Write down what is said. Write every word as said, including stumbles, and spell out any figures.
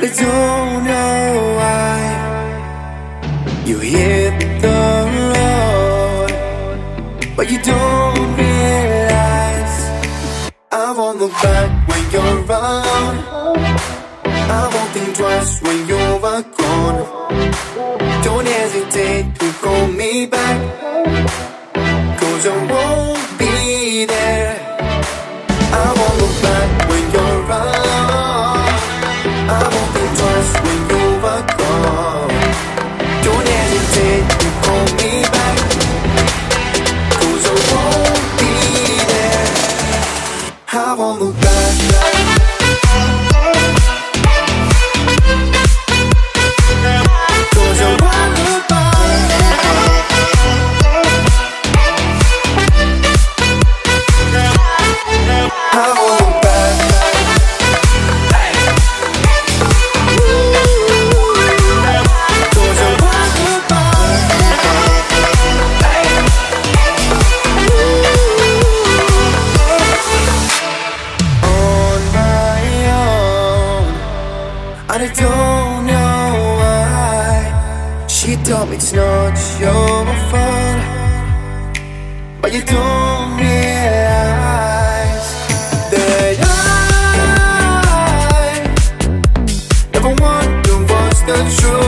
but I don't know why. You hit the road, but you don't realize I want the back when you're around. I won't think twice when you're gone. Don't hesitate to call me back, cause I won't be there. I won't look back when you're around. I won't be trust when you've gone. Don't hesitate to call me back, cause I won't be there. I won't look back. I don't know why. She told me it's not your fault, but you don't realize that I never wondered what's the truth.